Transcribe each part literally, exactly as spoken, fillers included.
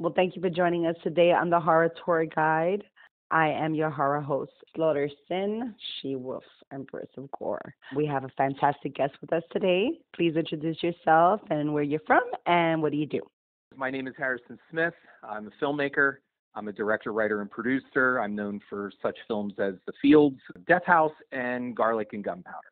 Well, thank you for joining us today on the Horror Tour Guide. I am your horror host, Slaughter Sin, She-Wolf, Empress of Gore. We have a fantastic guest with us today. Please introduce yourself and where you're from and what do you do? My name is Harrison Smith. I'm a filmmaker. I'm a director, writer, and producer. I'm known for such films as The Fields, Death House, and Garlic and Gunpowder.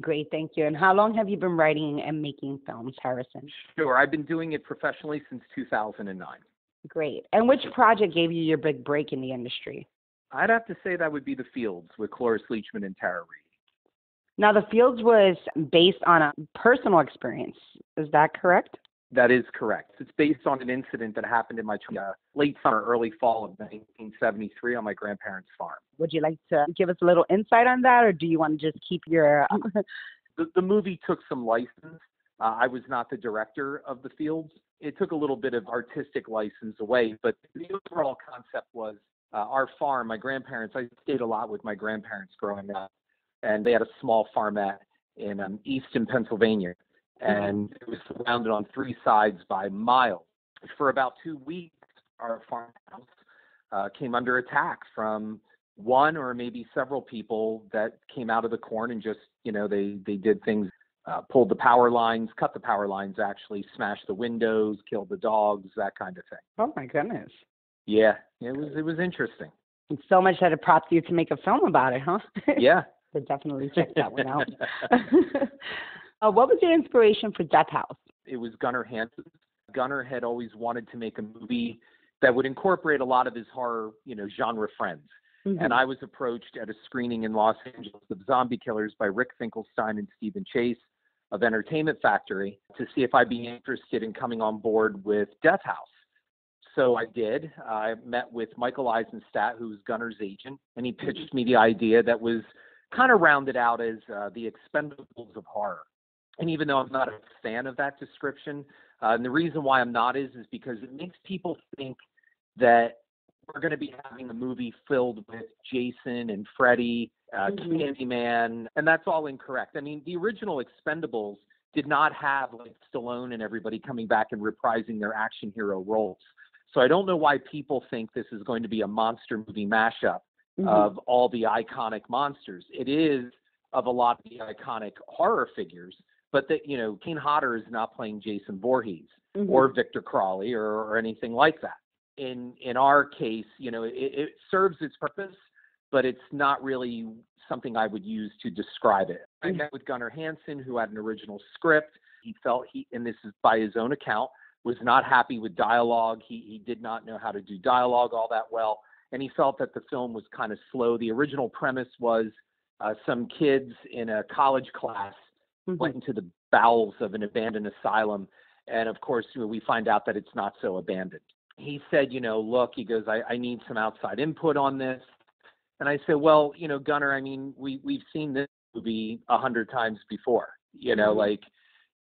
Great, thank you. And how long have you been writing and making films, Harrison? Sure, I've been doing it professionally since two thousand nine. Great. And which project gave you your big break in the industry? I'd have to say that would be The Fields with Cloris Leachman and Tara Reade. Now, The Fields was based on a personal experience. Is that correct? That is correct. It's based on an incident that happened in my uh, late summer, early fall of nineteen seventy-three on my grandparents' farm. Would you like to give us a little insight on that, or do you want to just keep your... the, the movie took some license. Uh, I was not the director of The Fields. It took a little bit of artistic license away, but the overall concept was uh, our farm, my grandparents. I stayed a lot with my grandparents growing up, and they had a small farmette in um, Easton, Pennsylvania. And it was surrounded on three sides by miles. For about two weeks, our farmhouse uh, came under attack from one or maybe several people that came out of the corn and just, you know, they, they did things, uh, pulled the power lines, cut the power lines, actually smashed the windows, killed the dogs, that kind of thing. Oh, my goodness. Yeah, it was, it was interesting. And so much that it prompted you to make a film about it, huh? Yeah. So definitely check that one out. Uh, what was your inspiration for Death House? It was Gunnar Hansen. Gunnar had always wanted to make a movie that would incorporate a lot of his horror, you know, genre friends. Mm-hmm. And I was approached at a screening in Los Angeles of Zombie Killers by Rick Finkelstein and Stephen Chase of Entertainment Factory to see if I'd be interested in coming on board with Death House. So I did. I met with Michael Eisenstadt, who's Gunnar's agent, and he pitched me the idea that was kind of rounded out as uh, the Expendables of horror. And even though I'm not a fan of that description, uh, and the reason why I'm not is, is because it makes people think that we're going to be having a movie filled with Jason and Freddy, uh, mm-hmm. Candyman, and that's all incorrect. I mean, the original Expendables did not have like Stallone and everybody coming back and reprising their action hero roles. So I don't know why people think this is going to be a monster movie mashup mm-hmm. of all the iconic monsters. It is of a lot of the iconic horror figures. But that, you know, Kane Hodder is not playing Jason Voorhees mm-hmm. or Victor Crowley or, or anything like that. In in our case, you know, it, it serves its purpose, but it's not really something I would use to describe it. I met with Gunnar Hansen, who had an original script. He felt he, and this is by his own account, was not happy with dialogue. He he did not know how to do dialogue all that well, and he felt that the film was kind of slow. The original premise was uh, some kids in a college class went into the bowels of an abandoned asylum. And of course, we find out that it's not so abandoned. He said, you know, look, he goes, I, I need some outside input on this. And I said, well, you know, Gunnar, I mean, we, we've seen this movie a hundred times before, you know, mm-hmm. like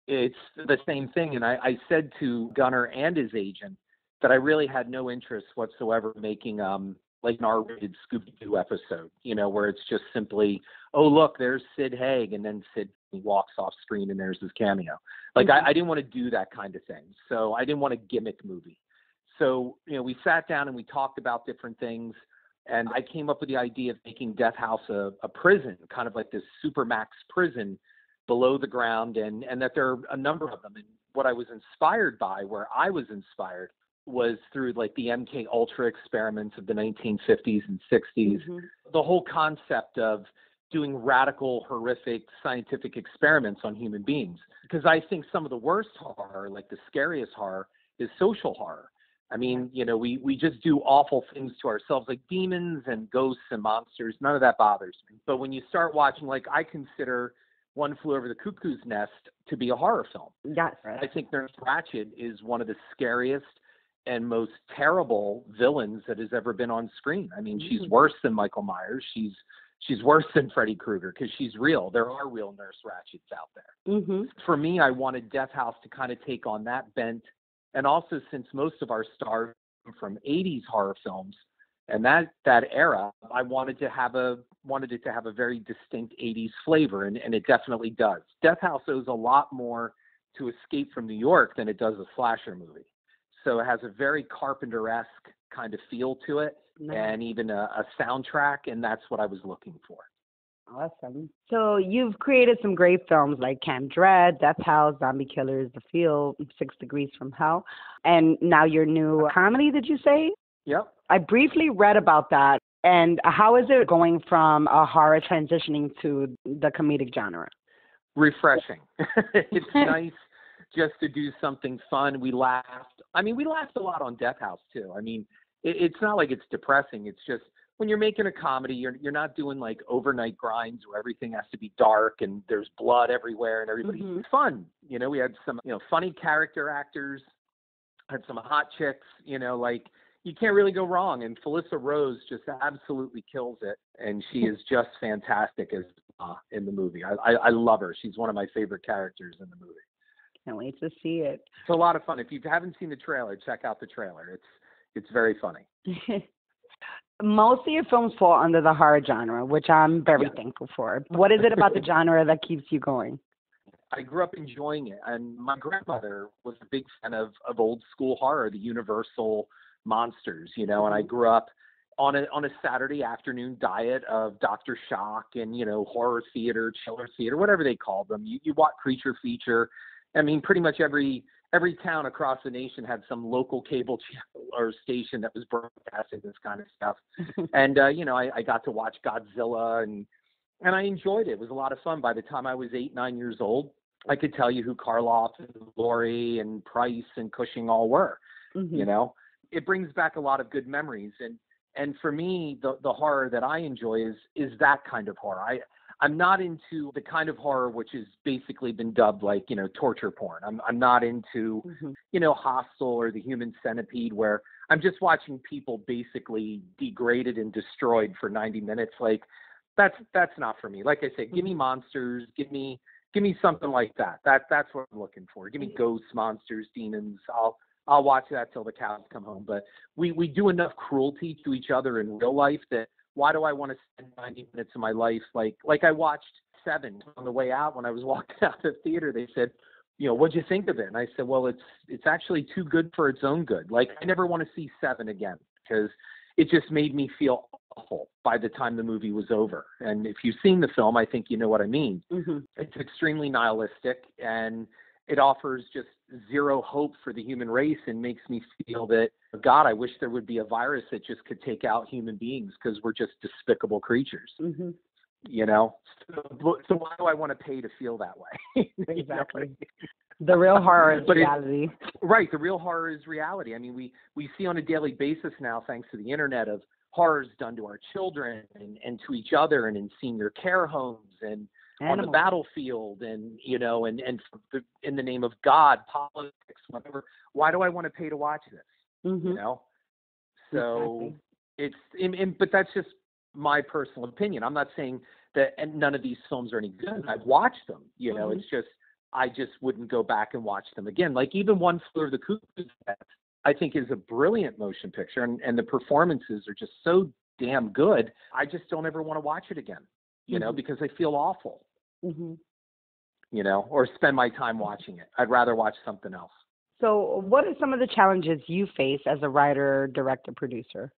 it's the same thing. And I, I said to Gunnar and his agent that I really had no interest whatsoever making um like an R-rated Scooby-Doo episode, you know, where it's just simply, oh, look, there's Sid Haig, and then Sid walks off screen and there's his cameo. Like, mm-hmm. I, I didn't want to do that kind of thing. So I didn't want a gimmick movie. So, you know, we sat down and we talked about different things, and I came up with the idea of making Death House a, a prison, kind of like this Supermax prison below the ground, and, and that there are a number of them. And what I was inspired by, where I was inspired, was through like the M K Ultra experiments of the nineteen fifties and sixties. Mm-hmm. The whole concept of doing radical, horrific scientific experiments on human beings. Because I think some of the worst horror, like the scariest horror, is social horror. I mean, you know, we, we just do awful things to ourselves, like demons and ghosts and monsters. None of that bothers me. But when you start watching, like I consider One Flew Over the Cuckoo's Nest to be a horror film. Yes. Right. I think Nurse Ratchet is one of the scariest and most terrible villains that has ever been on screen. I mean, she's worse than Michael Myers. She's she's worse than Freddy Krueger because she's real. There are real Nurse Ratchets out there. Mm-hmm. For me, I wanted Death House to kind of take on that bent. And also, since most of our stars from eighties horror films and that that era, I wanted to have a wanted it to have a very distinct eighties flavor, and, and it definitely does. Death House owes a lot more to Escape from New York than it does a slasher movie. So it has a very Carpenter-esque kind of feel to it, nice. And even a, a soundtrack, and that's what I was looking for. Awesome. So you've created some great films like Camp Dread, Death House, Zombie Killers, The Fields, Six Degrees from Hell, and now your new comedy, did you say? Yep. I briefly read about that. And how is it going from a horror transitioning to the comedic genre? Refreshing. It's nice just to do something fun. We laughed. I mean, we laughed a lot on Death House, too. I mean, it, it's not like it's depressing. It's just when you're making a comedy, you're you're not doing like overnight grinds where everything has to be dark and there's blood everywhere and everybody's mm-hmm. fun. You know, we had some, you know, funny character actors, had some hot chicks, you know, like you can't really go wrong. And Felissa Rose just absolutely kills it. And she is just fantastic as uh, in the movie. I, I, I love her. She's one of my favorite characters in the movie. Can't wait to see it. It's a lot of fun. If you haven't seen the trailer, check out the trailer. It's, it's very funny. Most of your films fall under the horror genre, which I'm very yeah. thankful for. What is it about the genre that keeps you going? I grew up enjoying it. And my grandmother was a big fan of, of old school horror, the Universal monsters, you know, and I grew up on a on a Saturday afternoon diet of Doctor Shock and, you know, horror theater, chiller theater, whatever they called them. You you watch Creature Feature. I mean, pretty much every every town across the nation had some local cable channel or station that was broadcasting this kind of stuff. And, uh, you know, I, I got to watch Godzilla and and I enjoyed it. It was a lot of fun. By the time I was eight, nine years old, I could tell you who Karloff and Laurie and Price and Cushing all were, mm-hmm. you know. It brings back a lot of good memories. And, and for me, the, the horror that I enjoy is, is that kind of horror. I, I'm not into the kind of horror, which has basically been dubbed like, you know, torture porn. I'm, I'm not into, mm-hmm. you know, Hostel or The Human Centipede, where I'm just watching people basically degraded and destroyed for ninety minutes. Like that's, that's not for me. Like I said, mm-hmm. give me monsters, give me, give me something like that. That that's what I'm looking for. Give me ghosts, monsters, demons. I'll, I'll watch that till the cows come home. But we, we do enough cruelty to each other in real life that why do I want to spend ninety minutes of my life? Like, like I watched Seven on the way out when I was walking out of the theater. They said, you know, what'd you think of it? And I said, well, it's, it's actually too good for its own good. Like I never want to see Seven again because it just made me feel awful by the time the movie was over. And if you've seen the film, I think you know what I mean. Mm-hmm. It's extremely nihilistic and it offers just zero hope for the human race and makes me feel that, God, I wish there would be a virus that just could take out human beings because we're just despicable creatures, mm-hmm. you know? So, so why do I want to pay to feel that way? Exactly. You know what I mean? The real horror is reality. It, right. The real horror is reality. I mean, we, we see on a daily basis now, thanks to the internet, of horrors done to our children and, and to each other and in senior care homes and animals. On the battlefield and, you know, and, and the, in the name of God, politics, whatever, why do I want to pay to watch this? Mm-hmm. You know? So exactly. it's, and, and, but that's just my personal opinion. I'm not saying that and none of these films are any good. I've watched them, you know, mm-hmm. it's just, I just wouldn't go back and watch them again. Like even One Flew Over the Cuckoo's Nest, I think is a brilliant motion picture and, and the performances are just so damn good. I just don't ever want to watch it again, you mm-hmm. know, because I feel awful. Mm-hmm. You know, or spend my time watching it. I'd rather watch something else. So what are some of the challenges you face as a writer, director, producer?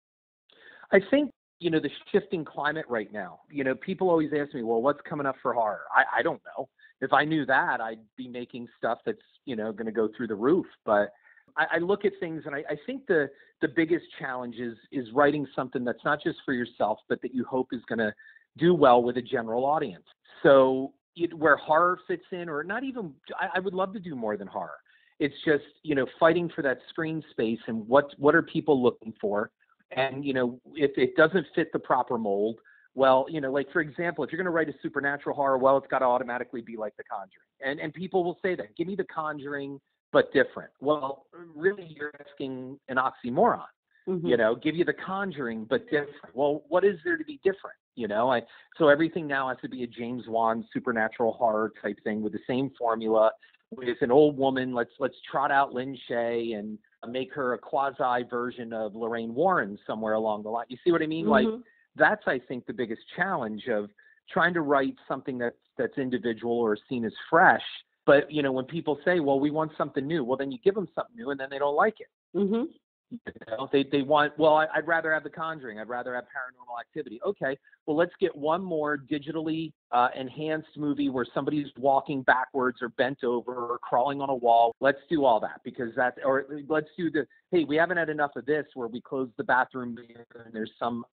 I think, you know, the shifting climate right now, you know, people always ask me, well, what's coming up for horror? I, I don't know. If I knew that, I'd be making stuff that's, you know, going to go through the roof. But I, I look at things and I, I think the, the biggest challenge is, is writing something that's not just for yourself, but that you hope is going to do well with a general audience. So it, where horror fits in, or not even, I, I would love to do more than horror. It's just, you know, fighting for that screen space and what, what are people looking for? And, you know, if it doesn't fit the proper mold, well, you know, like, for example, if you're going to write a supernatural horror, well, it's got to automatically be like The Conjuring. And, and people will say that, give me The Conjuring, but different. Well, really, you're asking an oxymoron, mm-hmm. you know, give you The Conjuring, but different. Well, what is there to be different? You know, I, so everything now has to be a James Wan supernatural horror type thing with the same formula with an old woman. Let's, let's trot out Lynn Shay and make her a quasi version of Lorraine Warren somewhere along the line. You see what I mean? Mm-hmm. Like that's, I think, the biggest challenge of trying to write something that's, that's individual or seen as fresh. But, you know, when people say, well, we want something new, well, then you give them something new and then they don't like it. Mm-hmm. You know, they they want, well, I, I'd rather have The Conjuring. I'd rather have Paranormal Activity. Okay, well, let's get one more digitally uh, enhanced movie where somebody's walking backwards or bent over or crawling on a wall. Let's do all that because that's, or let's do the, hey, we haven't had enough of this where we close the bathroom mirror and there's some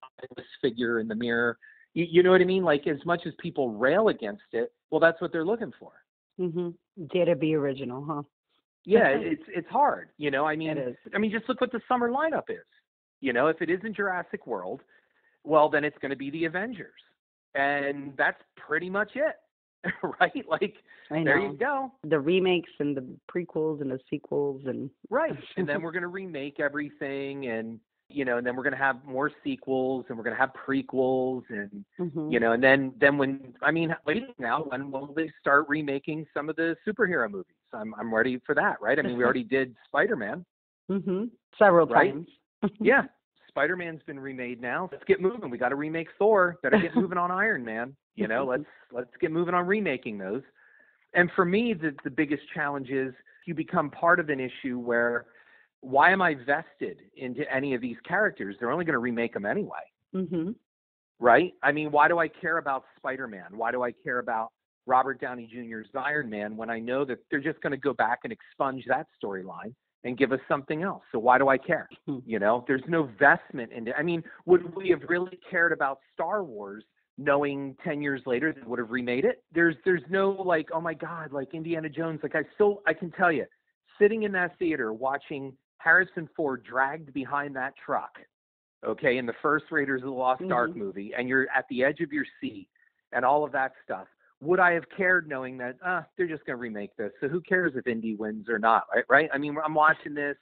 figure in the mirror. You, you know what I mean? Like, as much as people rail against it, well, that's what they're looking for. Mm-hmm. Dare to be original, huh? Yeah, it's it's hard, you know. I mean, it is. I mean, just look what the summer lineup is. You know, if it isn't Jurassic World, well, then it's going to be the Avengers, and that's pretty much it, right? Like, there you go. The remakes and the prequels and the sequels and right, and then we're going to remake everything, and you know, and then we're going to have more sequels, and we're going to have prequels, and mm-hmm. you know, and then then when I mean, wait now, when will they start remaking some of the superhero movies? I'm I'm ready for that, right? I mean, we already did Spider-Man. Mm-hmm. Several right? times. Yeah. Spider-Man's been remade now. Let's get moving. We got to remake Thor. Better get moving on Iron Man. You know, let's let's get moving on remaking those. And for me, the, the biggest challenge is you become part of an issue where, why am I vested into any of these characters? They're only going to remake them anyway. Mm-hmm. Right? I mean, why do I care about Spider-Man? Why do I care about Robert Downey Junior's Iron Man when I know that they're just going to go back and expunge that storyline and give us something else? So why do I care? You know, there's no investment in it. I mean, would we have really cared about Star Wars knowing ten years later they would have remade it? There's there's no like, oh my God, like Indiana Jones. Like I still, I can tell you, sitting in that theater watching Harrison Ford dragged behind that truck, okay, in the first Raiders of the Lost mm-hmm. Ark movie, and you're at the edge of your seat and all of that stuff. Would I have cared knowing that uh, they're just going to remake this? So who cares if Indy wins or not, right? Right? I mean, I'm watching this,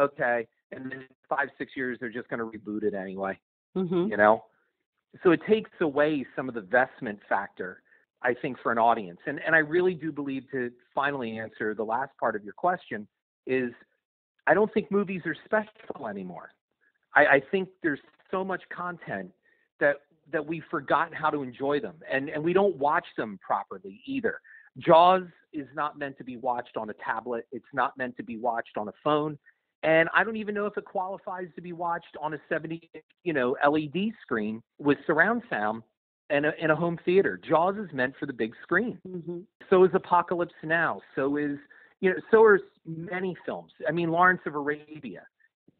okay, and then five, six years, they're just going to reboot it anyway, mm-hmm. you know? So it takes away some of the investment factor, I think, for an audience. And and I really do believe, to finally answer the last part of your question, is I don't think movies are special anymore. I, I think there's so much content that that we've forgotten how to enjoy them, and, and we don't watch them properly either. Jaws is not meant to be watched on a tablet. It's not meant to be watched on a phone. And I don't even know if it qualifies to be watched on a seventy, you know, L E D screen with surround sound and a, and a home theater. Jaws is meant for the big screen. Mm-hmm. So is Apocalypse Now. So is, you know, so are many films. I mean, Lawrence of Arabia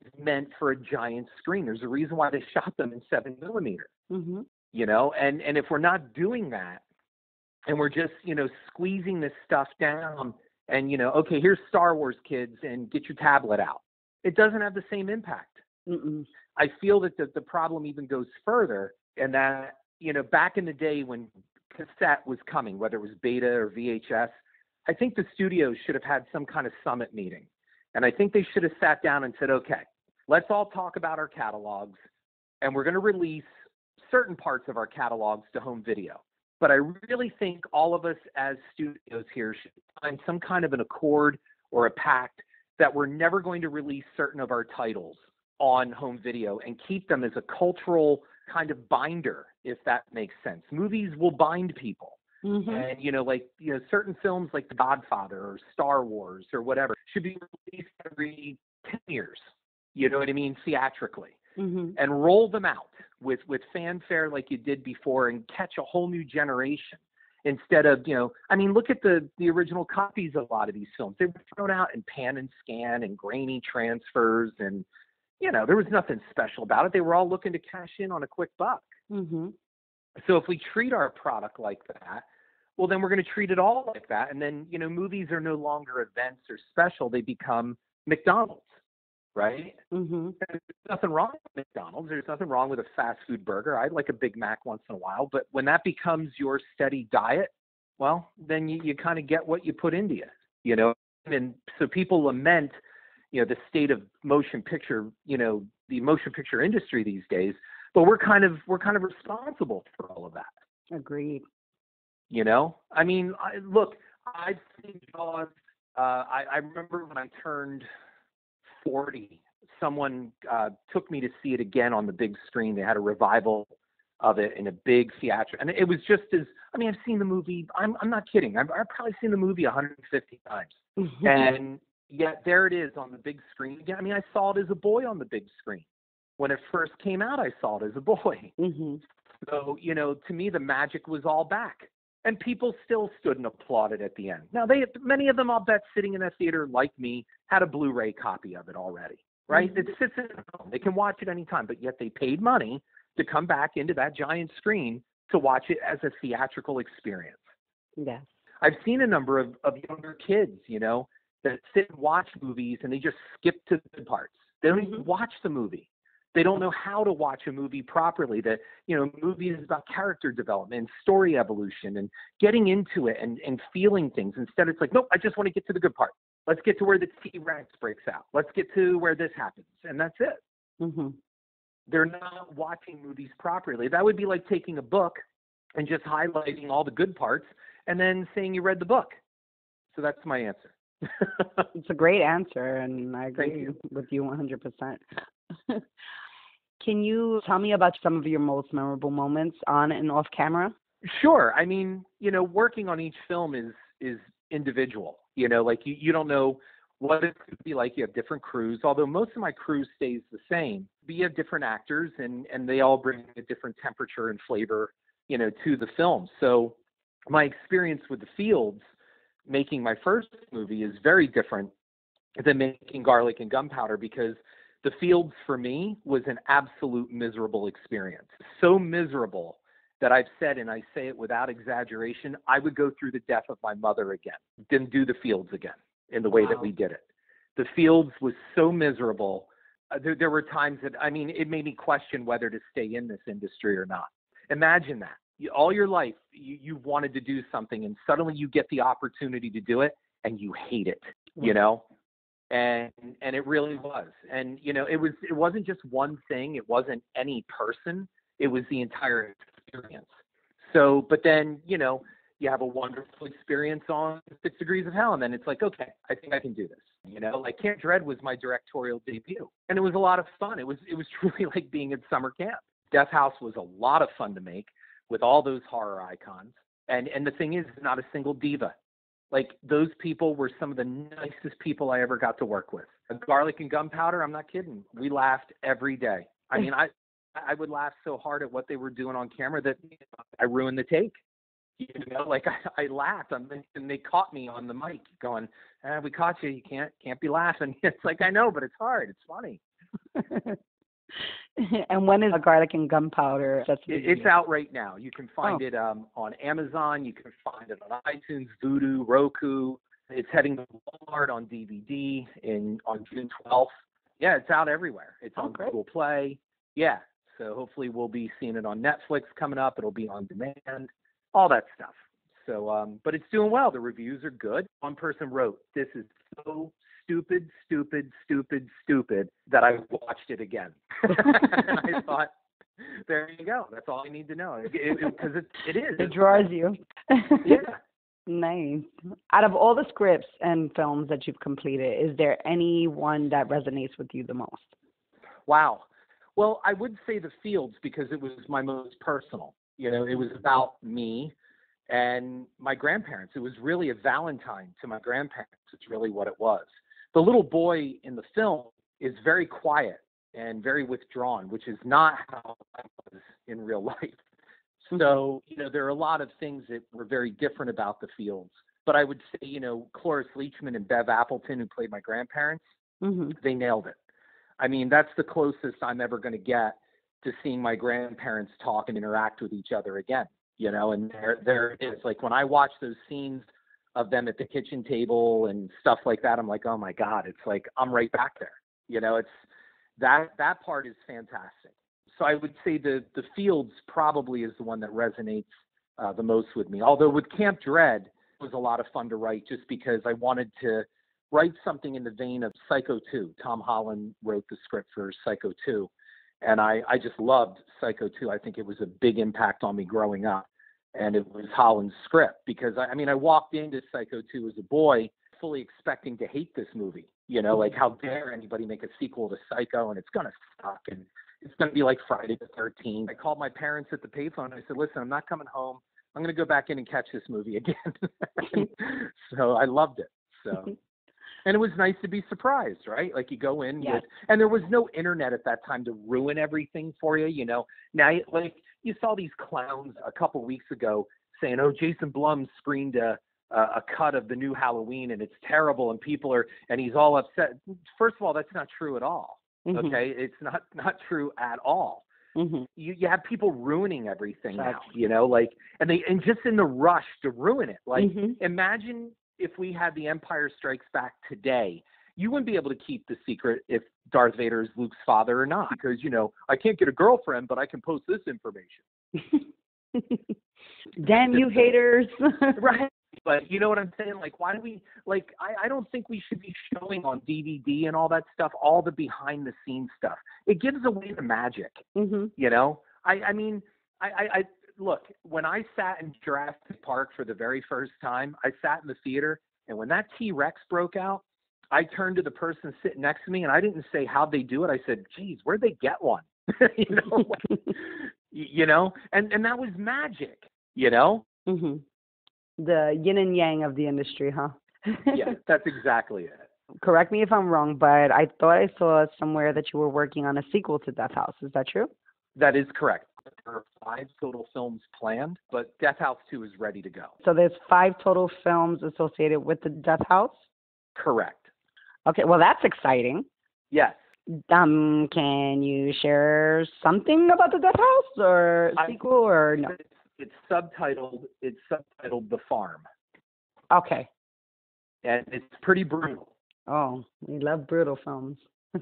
is meant for a giant screen. There's a reason why they shot them in seven millimeter. Mm-hmm. You know, and, and if we're not doing that and we're just, you know, squeezing this stuff down and, you know, okay, here's Star Wars, kids, and get your tablet out. It doesn't have the same impact. Mm-mm. I feel that the, the problem even goes further, and that, you know, back in the day when cassette was coming, whether it was Beta or V H S, I think the studios should have had some kind of summit meeting. And I think they should have sat down and said, okay, let's all talk about our catalogs, and we're going to release certain parts of our catalogs to home video. But I really think all of us as studios here should find some kind of an accord or a pact that we're never going to release certain of our titles on home video and keep them as a cultural kind of binder, if that makes sense. Movies will bind people. Mm-hmm. And, you know, like, you know, certain films like The Godfather or Star Wars or whatever should be released every ten years, you know what I mean, theatrically. Mm-hmm. And roll them out with, with fanfare like you did before, and catch a whole new generation instead of, you know, I mean, look at the, the original copies of a lot of these films. They were thrown out in pan and scan and grainy transfers, and, you know, there was nothing special about it. They were all looking to cash in on a quick buck. Mm-hmm. So if we treat our product like that, well, then we're going to treat it all like that. And then, you know, movies are no longer events or special. They become McDonald's. Right? Mm-hmm. There's nothing wrong with McDonald's. There's nothing wrong with a fast food burger. I like a Big Mac once in a while. But when that becomes your steady diet, well, then you, you kind of get what you put into it, you know? And so people lament, you know, the state of motion picture, you know, the motion picture industry these days. But we're kind of, we're kind of responsible for all of that. Agreed. You know? I mean, I, look, I've seen Jaws. Uh, I, I remember when I turned forty, someone uh, took me to see it again on the big screen. They had a revival of it in a big theater, and it was just as, I mean, I've seen the movie, I'm I'm not kidding, I've, I've probably seen the movie one hundred fifty times, mm-hmm. and Yet there it is on the big screen again. I mean, I saw it as a boy on the big screen. When it first came out, I saw it as a boy. Mm-hmm. So, you know, to me, the magic was all back. And people still stood and applauded at the end. Now, they many of them, I'll bet, sitting in that theater like me, had a Blu-ray copy of it already, right? Mm-hmm. It sits at home. They can watch it anytime. But yet they paid money to come back into that giant screen to watch it as a theatrical experience. Yes. I've seen a number of, of younger kids, you know, that sit and watch movies and they just skip to the good parts. They don't even watch the movie. They don't know how to watch a movie properly. That, you know, movie is about character development and story evolution and getting into it and, and feeling things. Instead, it's like, nope, I just want to get to the good part. Let's get to where the T Rex breaks out. Let's get to where this happens. And that's it. Mm-hmm. They're not watching movies properly. That would be like taking a book and just highlighting all the good parts and then saying you read the book. So that's my answer. It's a great answer, and I agree you. with you one hundred percent. Can you tell me about some of your most memorable moments on and off camera? Sure. I mean, you know, working on each film is is individual. You know, like you, you don't know what it could be like. You have different crews, although most of my crew stays the same. But you have different actors, and, and they all bring a different temperature and flavor, you know, to the film. So my experience with The Fields, making my first movie, is very different than making Garlic and Gunpowder, because The Fields for me was an absolute miserable experience. So miserable that I've said, and I say it without exaggeration, I would go through the death of my mother again. Didn't do The Fields again in the way wow. that we did it. The Fields was so miserable. Uh, there, there were times that, I mean, it made me question whether to stay in this industry or not. Imagine that. You, all your life, you, you've wanted to do something, and suddenly you get the opportunity to do it, and you hate it, you know? And and it really was. And, you know, it, was, it wasn't just one thing. It wasn't any person. It was the entire experience. So, but then, you know, you have a wonderful experience on Six Degrees of Hell, and then it's like, okay, I think I can do this. You know, like Camp Dread was my directorial debut, and it was a lot of fun. It was it was truly like being at summer camp. Death House was a lot of fun to make, with all those horror icons. And and the thing is, not a single diva. Like, those people were some of the nicest people I ever got to work with. Garlic and Gunpowder, I'm not kidding. We laughed every day. I mean, I I would laugh so hard at what they were doing on camera that I ruined the take. You know, like I, I laughed, and they caught me on the mic going, eh, "We caught you. You can't can't be laughing." It's like, I know, but it's hard. It's funny. And when is a Garlic and Gunpowder? That's it's out right now. You can find oh. it um, on Amazon. You can find it on iTunes, Vudu, Roku. It's heading to Walmart on D V D in on June twelfth. Yeah, it's out everywhere. It's oh, on great. Google Play. Yeah, so hopefully we'll be seeing it on Netflix coming up. It'll be on demand, all that stuff. So, um, but it's doing well. The reviews are good. One person wrote, "This is so stupid, stupid, stupid, stupid that I watched it again." And I thought, there you go. That's all I need to know. Because it, it, it, it is. It draws you. Yeah. Nice. Out of all the scripts and films that you've completed, is there any one that resonates with you the most? Wow. Well, I would say The Fields, because it was my most personal. You know, it was about me and my grandparents. It was really a Valentine to my grandparents. It's really what it was. The little boy in the film is very quiet and very withdrawn, which is not how I was in real life. So, you know, there are a lot of things that were very different about The Fields. But I would say, you know, Cloris Leachman and Bev Appleton, who played my grandparents, mm-hmm. they nailed it. I mean, that's the closest I'm ever going to get to seeing my grandparents talk and interact with each other again, you know, and there, there it is. Like, when I watch those scenes of them at the kitchen table and stuff like that, I'm like, oh my God, it's like, I'm right back there. You know, it's that, that part is fantastic. So I would say the, the Fields probably is the one that resonates uh, the most with me. Although with Camp Dread, it was a lot of fun to write, just because I wanted to write something in the vein of Psycho two. Tom Holland wrote the script for Psycho two. And I, I just loved Psycho two. I think it was a big impact on me growing up. And it was Holland's script, because, I, I mean, I walked into Psycho two as a boy fully expecting to hate this movie. You know, like, how dare anybody make a sequel to Psycho, and it's going to suck, and it's going to be like Friday the thirteenth. I called my parents at the payphone, and I said, listen, I'm not coming home. I'm going to go back in and catch this movie again. So I loved it. So And it was nice to be surprised, right? Like you go in, yes. with, and there was no internet at that time to ruin everything for you, you know. Now, like you saw these clowns a couple weeks ago saying, "Oh, Jason Blum screened a a cut of the new Halloween, and it's terrible, and people are, and he's all upset." First of all, that's not true at all. Mm-hmm. Okay, it's not not true at all. Mm-hmm. You you have people ruining everything that's now, you know, like, and they and just in the rush to ruin it. Like, mm-hmm. imagine if we had The Empire Strikes Back today, you wouldn't be able to keep the secret if Darth Vader is Luke's father or not, because, you know, I can't get a girlfriend, but I can post this information. Damn you haters. Right. But you know what I'm saying? Like, why do we, like, I, I don't think we should be showing on D V D and all that stuff, all the behind the scenes stuff. It gives away the magic, mm-hmm. you know? I, I mean, I, I, I look, when I sat in Jurassic Park for the very first time, I sat in the theater, and when that T Rex broke out, I turned to the person sitting next to me, and I didn't say how'd they do it. I said, geez, where'd they get one? You know, like, you know, and, and that was magic, you know? Mm-hmm. The yin and yang of the industry, huh? Yeah, that's exactly it. Correct me if I'm wrong, but I thought I saw somewhere that you were working on a sequel to Death House. Is that true? That is correct. There are five total films planned, but Death House two is ready to go. So there's five total films associated with the Death House? Correct. Okay, well, that's exciting. Yes. Um, can you share something about the Death House or I, sequel or no? It's, it's subtitled, it's subtitled The Farm. Okay. And it's pretty brutal. Oh, we love brutal films.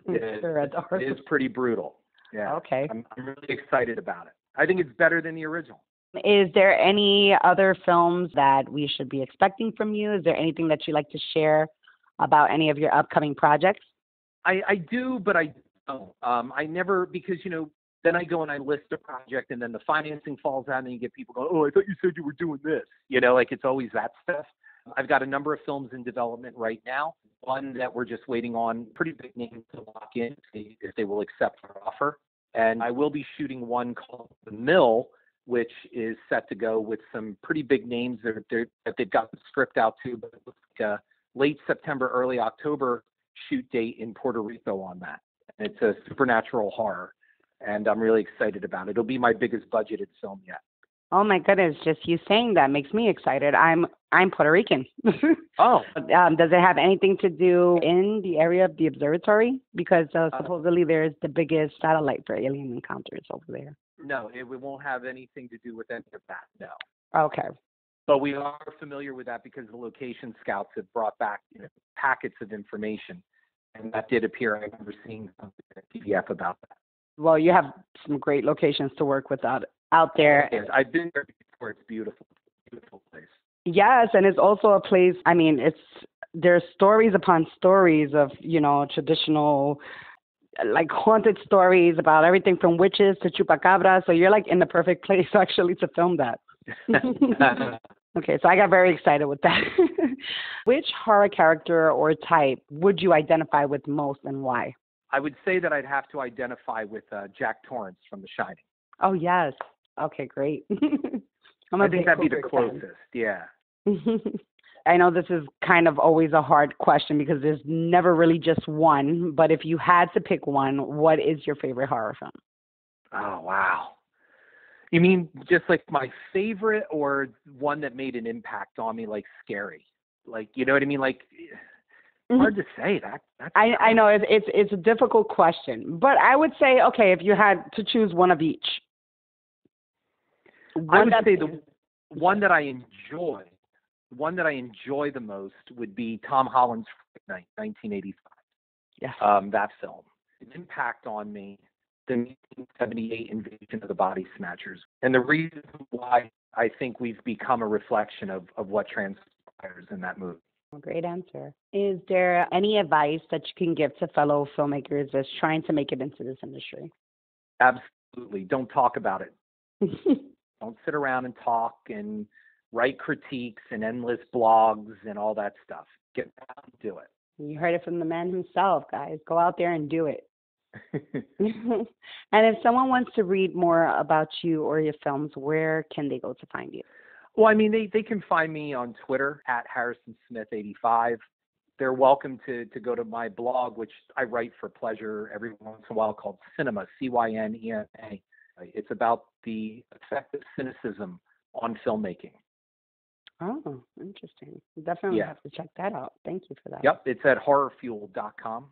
It, sure, at the heart it is pretty brutal. Yeah. Okay. I'm, I'm really excited about it. I think it's better than the original. Is there any other films that we should be expecting from you? Is there anything that you'd like to share about any of your upcoming projects? I, I do, but I don't. Um, I never, because, you know, then I go and I list a project, and then the financing falls out, and you get people going, oh, I thought you said you were doing this. You know, like it's always that stuff. I've got a number of films in development right now. One that we're just waiting on pretty big names to lock in if they will accept our offer. And I will be shooting one called The Mill, which is set to go with some pretty big names that, that they've got the script out to, but it looks like a late September, early October shoot date in Puerto Rico on that. And it's a supernatural horror, and I'm really excited about it. It'll be my biggest budgeted film yet. Oh my goodness! Just you saying that makes me excited. I'm I'm Puerto Rican. Oh, um, does it have anything to do in the area of the observatory? Because uh, supposedly uh, there is the biggest satellite for alien encounters over there. No, it we won't have anything to do with any of that. No. Okay. But we are familiar with that because the location scouts have brought back, you know, packets of information, and that did appear. I remember seeing something in a P D F about that. Well, you have some great locations to work with out, out there. I've been there before. It's beautiful. Beautiful place. Yes, and it's also a place, I mean, it's there's stories upon stories of, you know, traditional, like haunted stories about everything from witches to chupacabras. So you're like in the perfect place actually to film that. Okay, so I got very excited with that. Which horror character or type would you identify with most and why? I would say that I'd have to identify with uh, Jack Torrance from The Shining. Oh, yes. Okay, great. I'm I think that'd be the closest, fan. Yeah. I know this is kind of always a hard question because there's never really just one, but if you had to pick one, what is your favorite horror film? Oh, wow. You mean just like my favorite or one that made an impact on me, like scary? Like, you know what I mean? Like... Mm-hmm. Hard to say that. That's I, I know it's, it's it's a difficult question, but I would say, okay, if you had to choose one of each. I would say the one that I enjoy, one that I enjoy the most would be Tom Holland's Fright Night, nineteen eighty-five. Yes. Um, that film. An impact on me, the nineteen seventy-eight invasion of the Body Snatchers. And the reason why I think we've become a reflection of, of what transpires in that movie. Great answer. Is there any advice that you can give to fellow filmmakers that's trying to make it into this industry? Absolutely. Don't talk about it. Don't sit around and talk and write critiques and endless blogs and all that stuff. Get out and do it. You heard it from the man himself, guys. Go out there and do it. And if someone wants to read more about you or your films, where can they go to find you? Well, I mean, they, they can find me on Twitter at Harrison Smith eighty-five. they're welcome to to go to my blog, which I write for pleasure every once in a while, called Cinema, C Y N E M A. It's about the effect of cynicism on filmmaking. Oh, interesting. Definitely yeah. have to check that out. Thank you for that. Yep, it's at horror fuel dot com.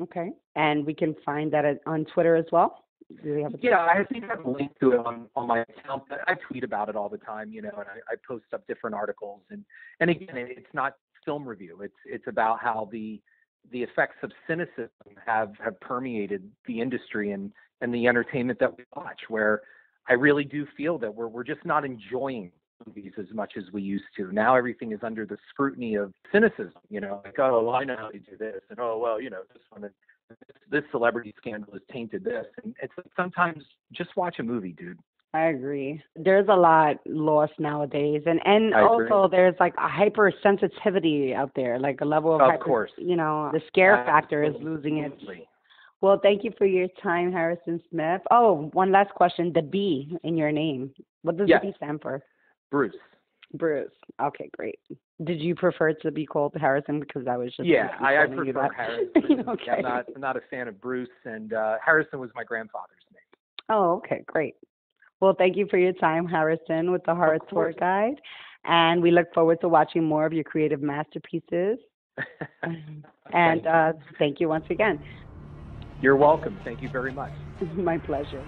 Okay, and we can find that on Twitter as well? Do we have a yeah, I think I have a link to it on, on my account. But I tweet about it all the time, you know, and I, I post up different articles. And, and again, it's not film review. It's it's about how the the effects of cynicism have, have permeated the industry and, and the entertainment that we watch, where I really do feel that we're we're just not enjoying movies as much as we used to. Now everything is under the scrutiny of cynicism, you know, like, oh, well, I know how to do this, and oh, well, you know, this one, this, this celebrity scandal has tainted this, and it's like, sometimes just watch a movie, dude. I agree. There's a lot lost nowadays, and and I also agree. There's like a hypersensitivity out there, like a level of, of hyper, course, you know, the scare Absolutely. Factor is losing it. Well, thank you for your time, Harrison Smith. Oh, one last question: the B in your name. What does yes. the B stand for? Bruce. Bruce. Okay, great. Did you prefer to be called Harrison? Because I was just yeah, I, I prefer Harrison. Okay. I'm not, I'm not a fan of Bruce, and uh, Harrison was my grandfather's name. Oh, okay, great. Well, thank you for your time, Harrison, with the Horror Tour Guide, and we look forward to watching more of your creative masterpieces. And uh, thank you once again. You're welcome. Thank you very much. My pleasure.